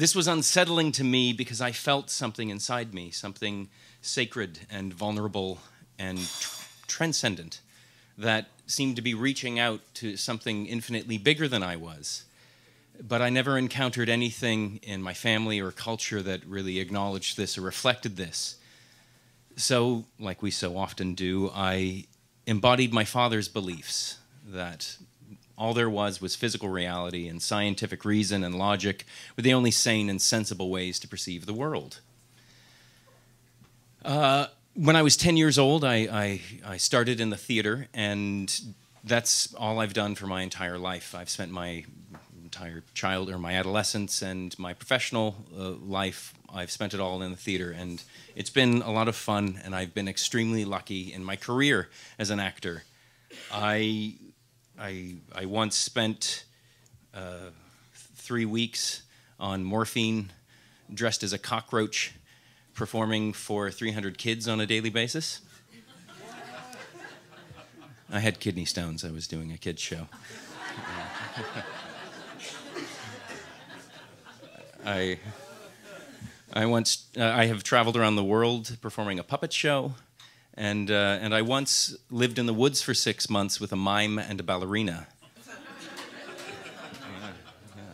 This was unsettling to me because I felt something inside me, something sacred and vulnerable and transcendent that seemed to be reaching out to something infinitely bigger than I was. But I never encountered anything in my family or culture that really acknowledged this or reflected this. So, like we so often do, I embodied my father's beliefs that all there was physical reality, and scientific reason and logic were the only sane and sensible ways to perceive the world. When I was 10 years old, I started in the theater, and that's all I've done for my entire life. I've spent my entire my adolescence and my professional life, I've spent it all in the theater, and it's been a lot of fun, and I've been extremely lucky in my career as an actor. I once spent 3 weeks on morphine, dressed as a cockroach, performing for 300 kids on a daily basis. I had kidney stones, I was doing a kid's show. I have traveled around the world performing a puppet show, and I once lived in the woods for 6 months with a mime and a ballerina.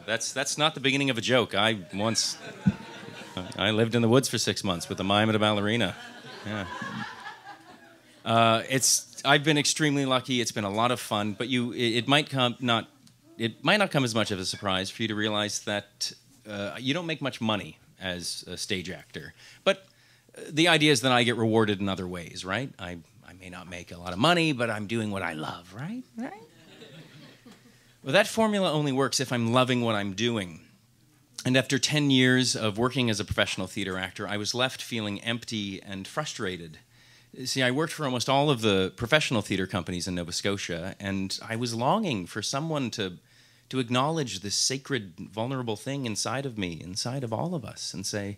That's not the beginning of a joke. I lived in the woods for 6 months with a mime and a ballerina. Yeah. I've been extremely lucky. It's been a lot of fun, but it might not come as much of a surprise for you to realize that you don't make much money as a stage actor. But the idea is that I get rewarded in other ways, right? I may not make a lot of money, but I'm doing what I love, right? Right? Well, that formula only works if I'm loving what I'm doing. And after 10 years of working as a professional theater actor, I was left feeling empty and frustrated. See, I worked for almost all of the professional theater companies in Nova Scotia, and I was longing for someone to acknowledge this sacred, vulnerable thing inside of me, inside of all of us, and say,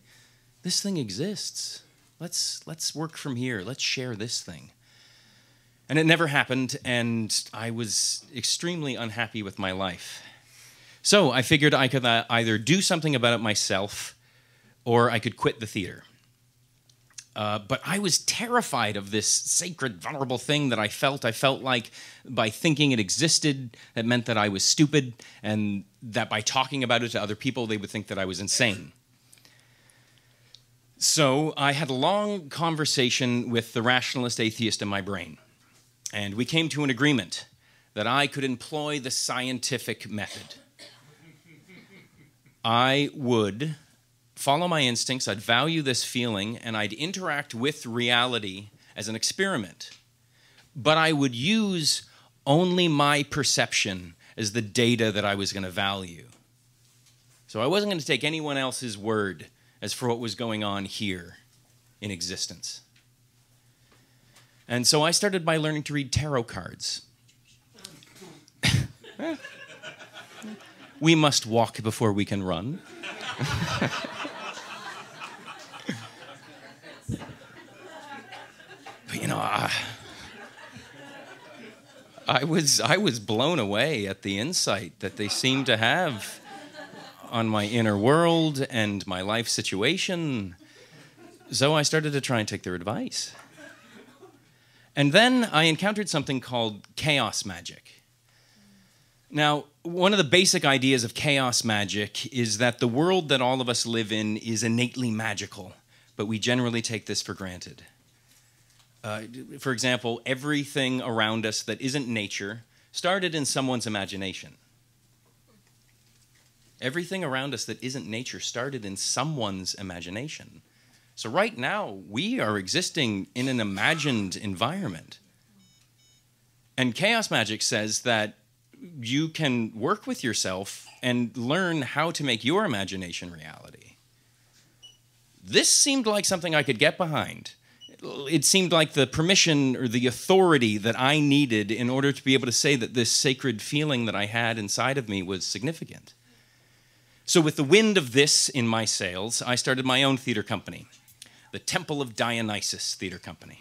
this thing exists. Let's work from here. Let's share this thing. And it never happened, and I was extremely unhappy with my life. So I figured I could either do something about it myself, or I could quit the theater. But I was terrified of this sacred, vulnerable thing that I felt. I felt like by thinking it existed, that meant that I was stupid, and that by talking about it to other people, they would think that I was insane. So I had a long conversation with the rationalist atheist in my brain, and we came to an agreement that I could employ the scientific method. I would follow my instincts, I'd value this feeling, and I'd interact with reality as an experiment. But I would use only my perception as the data that I was going to value. So I wasn't going to take anyone else's word as for what was going on here in existence. And so I started by learning to read tarot cards. We must walk before we can run. But, you know, I was blown away at the insight that they seemed to have on my inner world and my life situation. So I started to try and take their advice. And then I encountered something called chaos magic. Now, one of the basic ideas of chaos magic is that the world that all of us live in is innately magical, but we generally take this for granted. For example, everything around us that isn't nature started in someone's imagination. Everything around us that isn't nature started in someone's imagination. So right now, we are existing in an imagined environment. And chaos magic says that you can work with yourself and learn how to make your imagination reality. This seemed like something I could get behind. It seemed like the permission or the authority that I needed in order to be able to say that this sacred feeling that I had inside of me was significant. So with the wind of this in my sails, I started my own theater company, the Temple of Dionysus Theatre Company.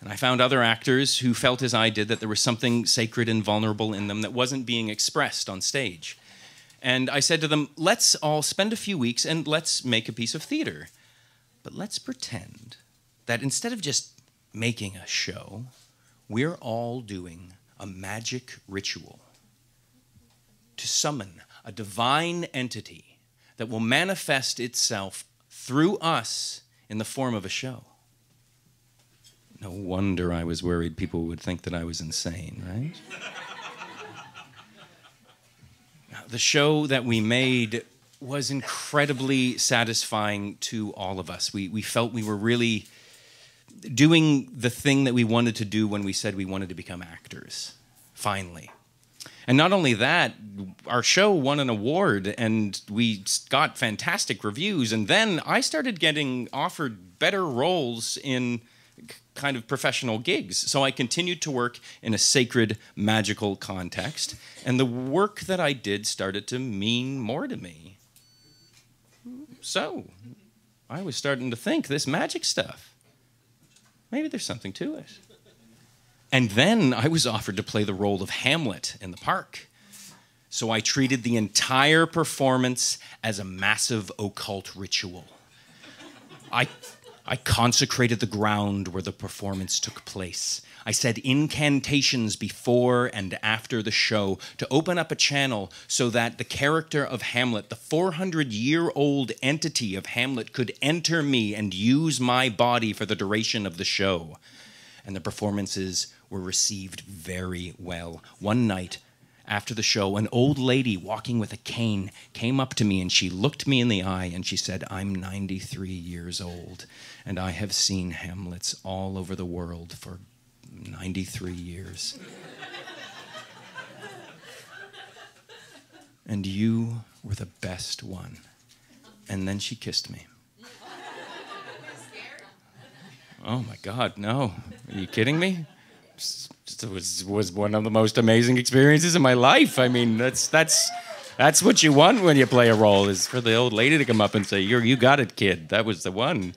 And I found other actors who felt as I did that there was something sacred and vulnerable in them that wasn't being expressed on stage. And I said to them, let's all spend a few weeks and let's make a piece of theater. But let's pretend that instead of just making a show, we're all doing a magic ritual to summon a divine entity that will manifest itself through us in the form of a show. No wonder I was worried people would think that I was insane, right? The show that we made was incredibly satisfying to all of us. We felt we were really doing the thing that we wanted to do when we said we wanted to become actors, finally. And not only that, our show won an award and we got fantastic reviews. And then I started getting offered better roles in kind of professional gigs. So I continued to work in a sacred, magical context, and the work that I did started to mean more to me. So I was starting to think this magic stuff, maybe there's something to it. And then I was offered to play the role of Hamlet in the park. So I treated the entire performance as a massive occult ritual. I consecrated the ground where the performance took place. I said incantations before and after the show to open up a channel so that the character of Hamlet, the 400-year-old entity of Hamlet, could enter me and use my body for the duration of the show. And the performances were received very well. One night after the show, an old lady walking with a cane came up to me and she looked me in the eye and she said, "I'm 93 years old and I have seen Hamlets all over the world for 93 years. And you were the best one." And then she kissed me. Oh my God, no. Are you kidding me? It was one of the most amazing experiences in my life. I mean, that's what you want when you play a role, is for the old lady to come up and say, you got it, kid. That was the one.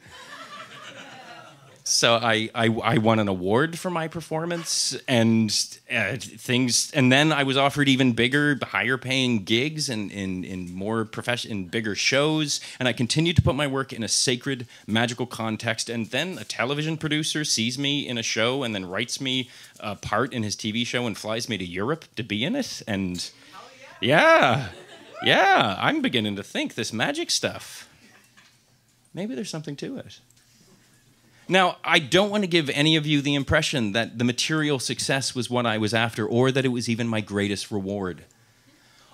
So I won an award for my performance and things. And then I was offered even bigger, higher paying gigs and in bigger shows. And I continued to put my work in a sacred, magical context. And then a television producer sees me in a show and then writes me a part in his TV show and flies me to Europe to be in it. And yeah, I'm beginning to think this magic stuff, maybe there's something to it. Now, I don't want to give any of you the impression that the material success was what I was after or that it was even my greatest reward.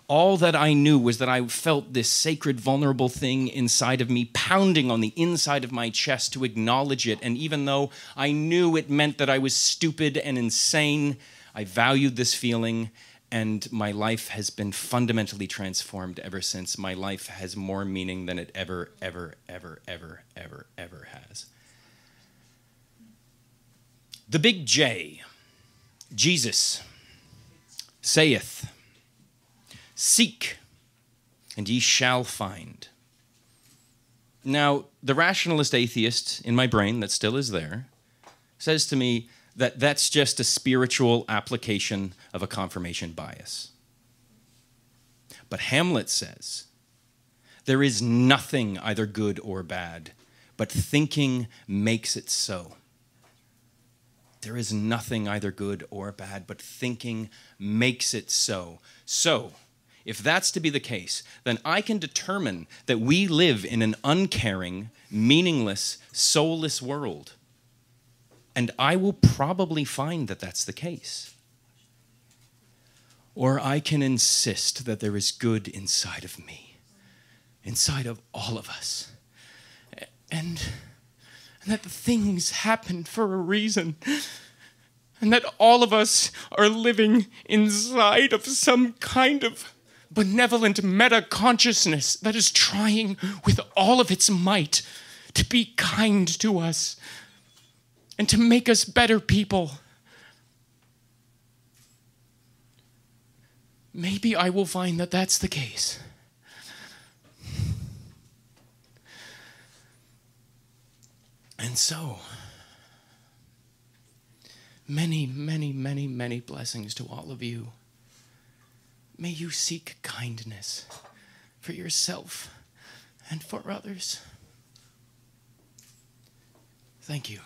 All that I knew was that I felt this sacred, vulnerable thing inside of me pounding on the inside of my chest to acknowledge it. And even though I knew it meant that I was stupid and insane, I valued this feeling, and my life has been fundamentally transformed ever since. My life has more meaning than it ever has. The big J, Jesus, saith, "Seek, and ye shall find." Now, the rationalist atheist in my brain that still is there says to me that that's just a spiritual application of a confirmation bias. But Hamlet says, there is nothing either good or bad, but thinking makes it so. There is nothing either good or bad, but thinking makes it so. So, if that's to be the case, then I can determine that we live in an uncaring, meaningless, soulless world. And I will probably find that that's the case. Or I can insist that there is good inside of me, inside of all of us. And that the things happen for a reason, and that all of us are living inside of some kind of benevolent meta-consciousness that is trying with all of its might to be kind to us and to make us better people. Maybe I will find that that's the case. And so, many blessings to all of you. May you seek kindness for yourself and for others. Thank you.